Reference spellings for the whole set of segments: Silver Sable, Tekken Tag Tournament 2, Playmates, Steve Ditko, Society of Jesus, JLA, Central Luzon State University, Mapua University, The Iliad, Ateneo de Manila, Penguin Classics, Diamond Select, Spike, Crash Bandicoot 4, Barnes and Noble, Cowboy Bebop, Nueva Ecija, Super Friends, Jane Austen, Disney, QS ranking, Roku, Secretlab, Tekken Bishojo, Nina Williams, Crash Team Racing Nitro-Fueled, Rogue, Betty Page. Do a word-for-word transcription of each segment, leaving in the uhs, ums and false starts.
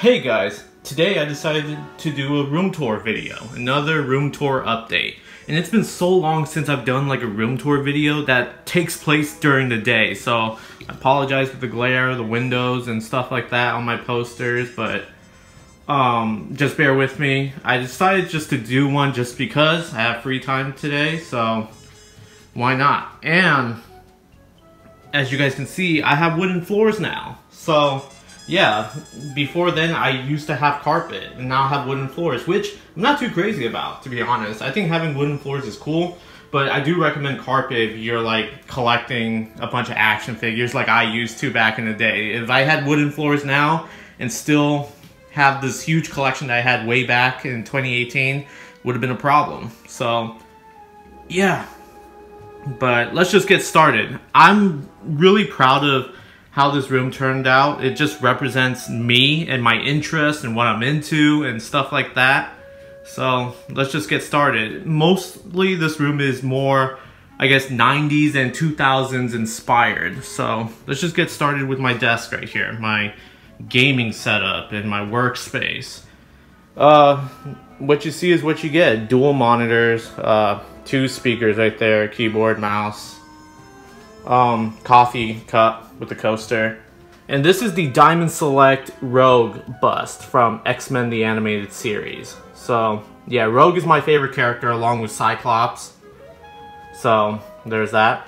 Hey guys, today I decided to do a room tour video, another room tour update. And it's been so long since I've done like a room tour video that takes place during the day, so I apologize for the glare, the windows, and stuff like that on my posters, but um, just bear with me. I decided just to do one just because I have free time today, so why not? And as you guys can see, I have wooden floors now, so yeah, before then I used to have carpet and now I have wooden floors, which I'm not too crazy about, to be honest. I think having wooden floors is cool, but I do recommend carpet if you're like collecting a bunch of action figures like I used to back in the day. If I had wooden floors now and still have this huge collection that I had way back in twenty eighteen, would have been a problem. So yeah, but let's just get started. I'm really proud of how this room turned out. It just represents me and my interests and what I'm into and stuff like that. So let's just get started. Mostly this room is more, I guess, nineties and two thousands inspired. So let's just get started with my desk right here, my gaming setup and my workspace. Uh, what you see is what you get. Dual monitors, uh, two speakers right there, keyboard, mouse. Um, coffee cup with the coaster. And this is the Diamond Select Rogue bust from X-Men the Animated Series. So yeah, Rogue is my favorite character along with Cyclops. So there's that.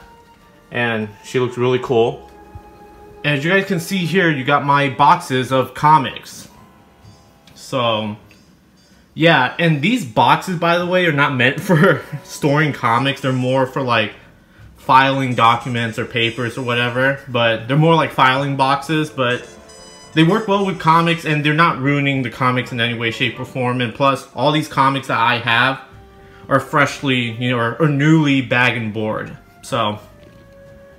And she looks really cool. And as you guys can see here, you got my boxes of comics. So yeah, and these boxes, by the way, are not meant for storing comics. They're more for like filing documents or papers or whatever, but they're more like filing boxes, but they work well with comics and they're not ruining the comics in any way, shape, or form. And plus, all these comics that I have are freshly, you know, or, or newly bag and board. So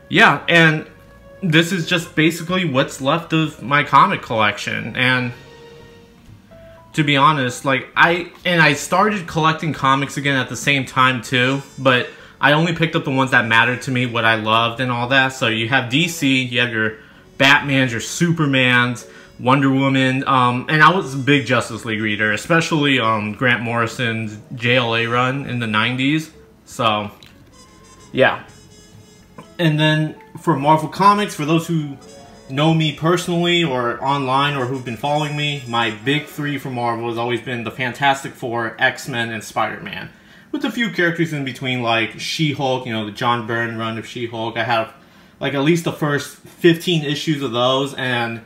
yeah, and this is just basically what's left of my comic collection. And to be honest, like I, and I started collecting comics again at the same time too, but I only picked up the ones that mattered to me, what I loved and all that. So you have D C, you have your Batmans, your Supermans, Wonder Woman, um, and I was a big Justice League reader, especially um, Grant Morrison's J L A run in the nineties. So yeah. And then for Marvel Comics, for those who know me personally or online or who've been following me, my big three for Marvel has always been the Fantastic Four, X-Men, and Spider-Man, with a few characters in between, like She-Hulk, you know, the John Byrne run of She-Hulk. I have, like, at least the first fifteen issues of those, and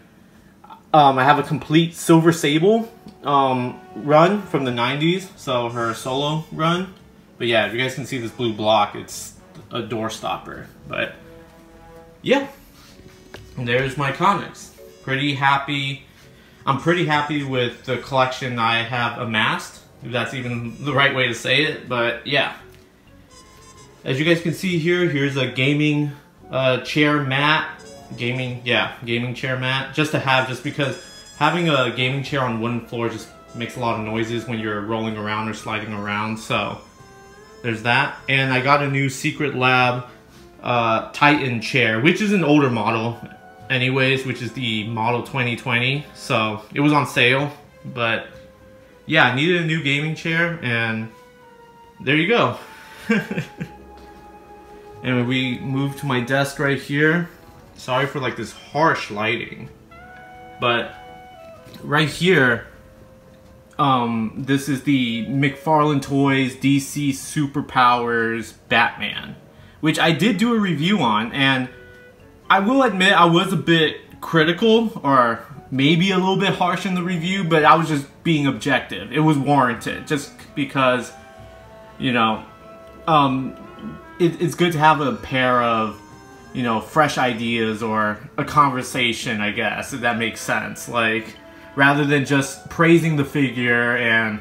um, I have a complete Silver Sable um, run from the nineties, so her solo run. But yeah, if you guys can see this blue block, it's a door stopper. But yeah, and there's my comics. Pretty happy. I'm pretty happy with the collection I have amassed, if that's even the right way to say it, but yeah. As you guys can see here, here's a gaming uh, chair mat. Gaming, yeah, gaming chair mat. Just to have, just because having a gaming chair on wooden floor just makes a lot of noises when you're rolling around or sliding around, so there's that. And I got a new Secretlab uh, Titan chair, which is an older model anyways, which is the model twenty twenty, so it was on sale, but yeah, I needed a new gaming chair, and there you go. And we move to my desk right here. Sorry for like this harsh lighting, but right here, um, this is the McFarlane Toys D C Superpowers Batman, which I did do a review on, and I will admit I was a bit critical, or maybe a little bit harsh in the review, but I was just being objective. It was warranted, just because, you know, um, it, it's good to have a pair of, you know, fresh ideas or a conversation, I guess, if that makes sense. Like, rather than just praising the figure and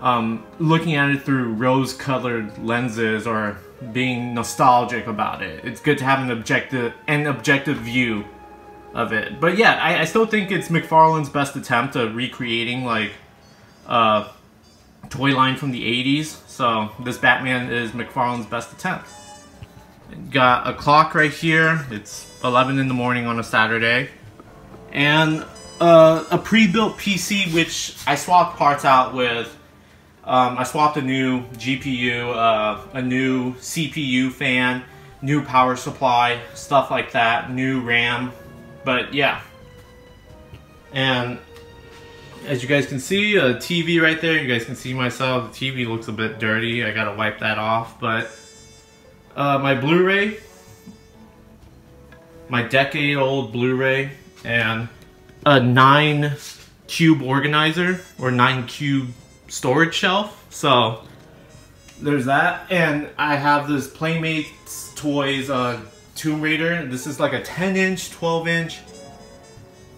um, looking at it through rose-colored lenses or being nostalgic about it, it's good to have an objective, an objective view of it. But yeah, I, I still think it's McFarlane's best attempt at recreating like a uh, toy line from the eighties, so this Batman is McFarlane's best attempt. Got a clock right here. It's eleven in the morning on a Saturday, and uh, a pre-built P C, which I swapped parts out with. Um, I swapped a new G P U, uh, a new C P U fan, new power supply, stuff like that, new RAM, but yeah. And as you guys can see, a T V right there, you guys can see myself, the T V looks a bit dirty, I gotta wipe that off, but uh, my Blu-ray, my decade old Blu-ray, and a nine cube organizer, or nine cube storage shelf, so there's that. And I have this Playmates Toys uh, Tomb Raider. This is like a ten inch, twelve inch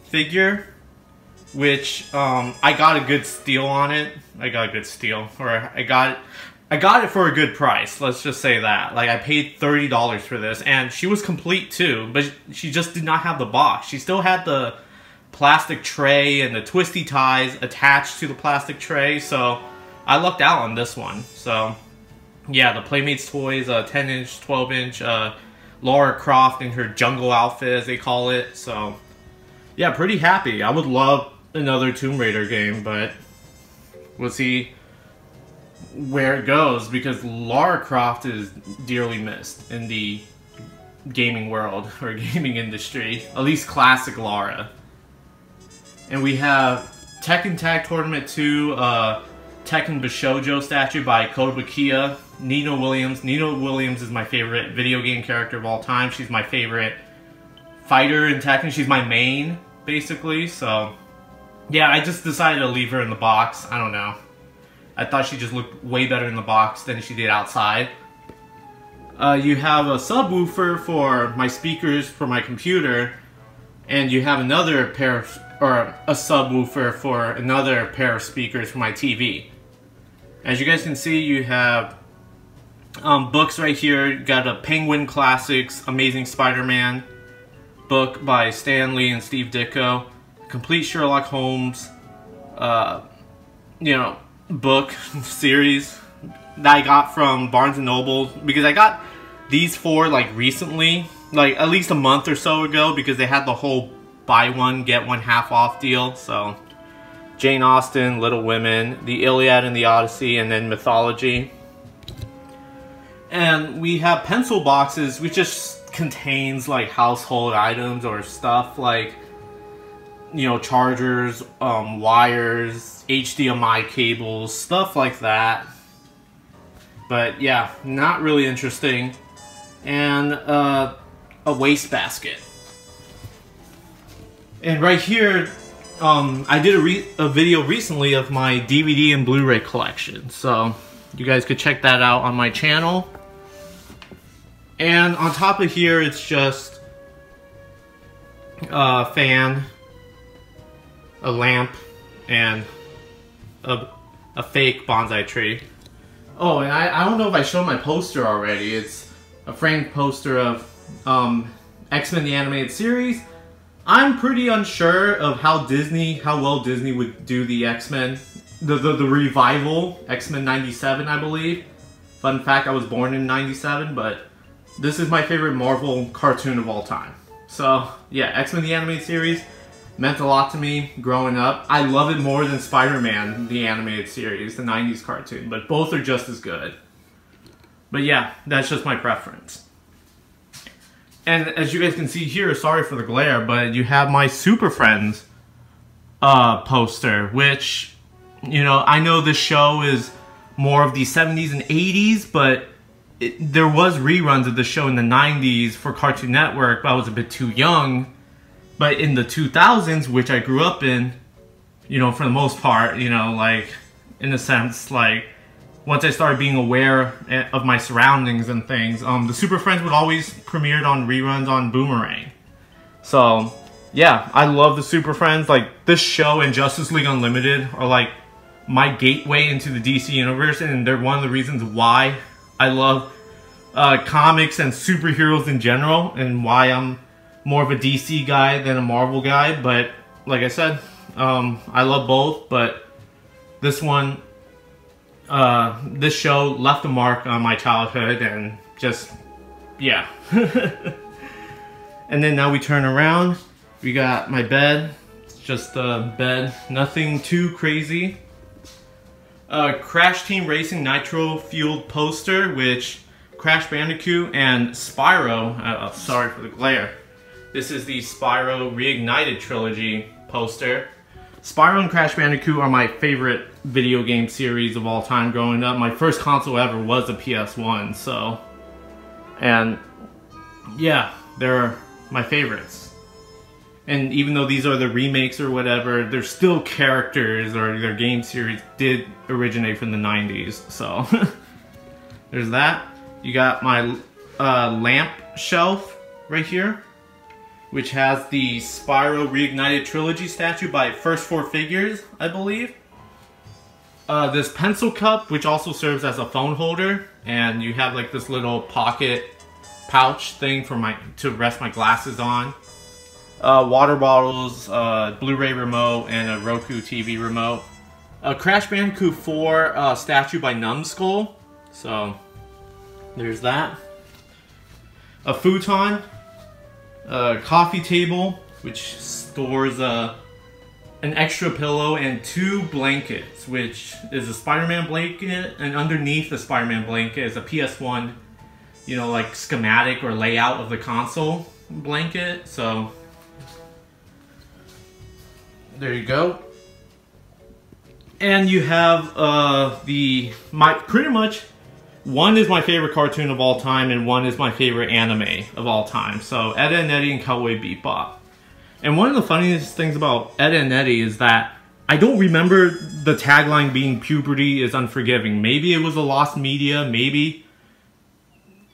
figure, which um, I got a good steal on it. I got a good steal, or I got, I got it for a good price. Let's just say that. Like I paid thirty dollars for this, and she was complete too, but she just did not have the box. She still had the plastic tray and the twisty ties attached to the plastic tray, so I lucked out on this one. So yeah, the Playmates Toys uh, ten inch, twelve inch uh, Lara Croft in her jungle outfit, as they call it. So yeah, pretty happy. I would love another Tomb Raider game, but we'll see where it goes, because Lara Croft is dearly missed in the gaming world, or gaming industry, at least classic Lara. And we have Tekken Tag Tournament two, uh, Tekken Bishojo statue by Kotobukiya, Nina Williams. Nina Williams is my favorite video game character of all time. She's my favorite fighter in Tekken. She's my main, basically. So, yeah, I just decided to leave her in the box. I don't know. I thought she just looked way better in the box than she did outside. Uh, you have a subwoofer for my speakers for my computer. And you have another pair of... or a subwoofer for another pair of speakers for my T V. As you guys can see, you have um, books right here. You got a Penguin Classics Amazing Spider-Man book by Stan Lee and Steve Ditko, complete Sherlock Holmes, uh, you know, book series that I got from Barnes and Noble, because I got these four like recently, like at least a month or so ago, because they had the whole buy one, get one half off deal. So Jane Austen, Little Women, the Iliad and the Odyssey, and then mythology. And we have pencil boxes, which just contains like household items or stuff like, you know, chargers, um, wires, H D M I cables, stuff like that. But yeah, not really interesting. And uh, a wastebasket. And right here, um, I did a, re a video recently of my D V D and Blu-ray collection. So you guys could check that out on my channel. And on top of here, it's just a fan, a lamp, and a, a fake bonsai tree. Oh, and I, I don't know if I showed my poster already. It's a framed poster of um, X-Men the Animated Series. I'm pretty unsure of how Disney, how well Disney would do the X-Men, the, the the revival, X-Men ninety-seven, I believe. Fun fact, I was born in ninety-seven, but this is my favorite Marvel cartoon of all time. So yeah, X-Men the Animated Series meant a lot to me growing up. I love it more than Spider-Man the Animated Series, the nineties cartoon, but both are just as good. But yeah, that's just my preference. And as you guys can see here, sorry for the glare, but you have my Super Friends uh, poster, which, you know, I know this show is more of the seventies and eighties, but it, there was reruns of the show in the nineties for Cartoon Network, but I was a bit too young. But in the two thousands, which I grew up in, you know, for the most part, you know, like, in a sense, like, once I started being aware of my surroundings and things, um, the Super Friends would always premiered on reruns on Boomerang. So, yeah, I love the Super Friends. Like, this show and Justice League Unlimited are, like, my gateway into the D C universe, and they're one of the reasons why I love uh, comics and superheroes in general, and why I'm more of a D C guy than a Marvel guy. But, like I said, um, I love both, but this one... Uh, this show left a mark on my childhood, and just, yeah. And then now we turn around, we got my bed, Just a bed, nothing too crazy. A Crash Team Racing nitro-fueled poster, which Crash Bandicoot and Spyro, uh, sorry for the glare. This is the Spyro Reignited Trilogy poster. Spyro and Crash Bandicoot are my favorite video game series of all time growing up. My first console ever was a P S one, so... And, yeah, they're my favorites. And even though these are the remakes or whatever, they're still characters, or their game series did originate from the nineties, so... There's that. You got my uh, lamp shelf right here, which has the Spyro Reignited Trilogy statue by First Four Figures, I believe. Uh, this pencil cup, which also serves as a phone holder, and you have like this little pocket pouch thing for my to rest my glasses on. Uh, water bottles, uh, Blu-ray remote, and a Roku T V remote. A Crash Bandicoot four uh, statue by Numskull, so there's that. A futon, a coffee table, which stores a, an extra pillow and two blankets, which is a Spider-Man blanket, and underneath the Spider-Man blanket is a P S one, you know, like schematic or layout of the console blanket, so... There you go. And you have uh, the, my pretty much, one is my favorite cartoon of all time and one is my favorite anime of all time. So Ed, Edd n Eddy and Cowboy Bebop. And one of the funniest things about Ed, Edd n Eddy is that I don't remember the tagline being puberty is unforgiving. Maybe it was a lost media, maybe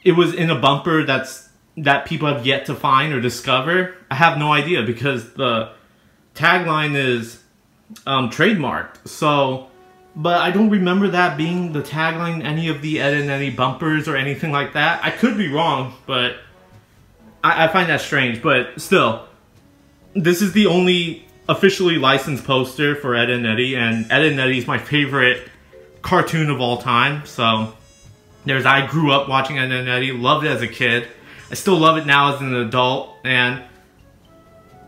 it was in a bumper that's that people have yet to find or discover. I have no idea because the tagline is um, trademarked, so, but I don't remember that being the tagline in any of the Ed, Edd n Eddy bumpers or anything like that. I could be wrong, but I, I find that strange, but still, this is the only officially licensed poster for Ed, Edd n Eddy, and Ed, Edd n Eddy is my favorite cartoon of all time, so there's, I grew up watching Ed, Edd n Eddy, loved it as a kid, I still love it now as an adult, and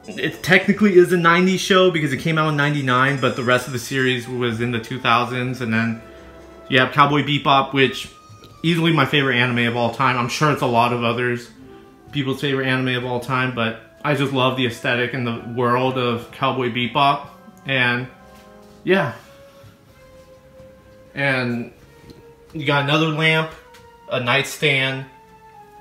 it technically is a nineties show because it came out in ninety-nine, but the rest of the series was in the two thousands. And then you have Cowboy Bebop, which easily my favorite anime of all time. I'm sure it's a lot of others people's favorite anime of all time, but I just love the aesthetic and the world of Cowboy Bebop. And yeah. And you got another lamp, a nightstand,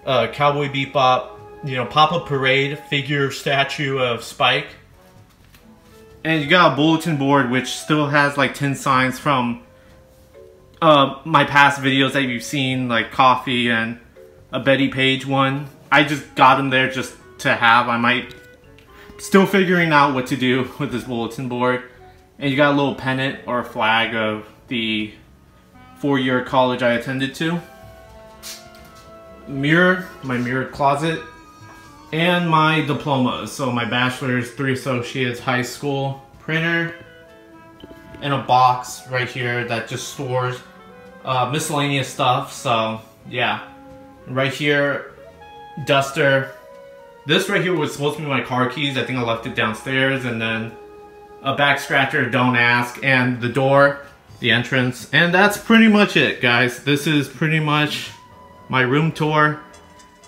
uh, Cowboy Bebop, you know, pop-up parade figure statue of Spike, and you got a bulletin board which still has like tin signs from uh, my past videos that you've seen, like coffee and a Betty Page one. I just got them there just to have. I might still figuring out what to do with this bulletin board, and you got a little pennant or a flag of the four-year college I attended to. Mirror, my mirror closet. And my diplomas, so my bachelor's, three associates, high school, printer, and a box right here that just stores uh, miscellaneous stuff, so yeah. Right here, duster. This right here was supposed to be my car keys, I think I left it downstairs, and then a back scratcher, don't ask, and the door, the entrance, and that's pretty much it, guys. This is pretty much my room tour.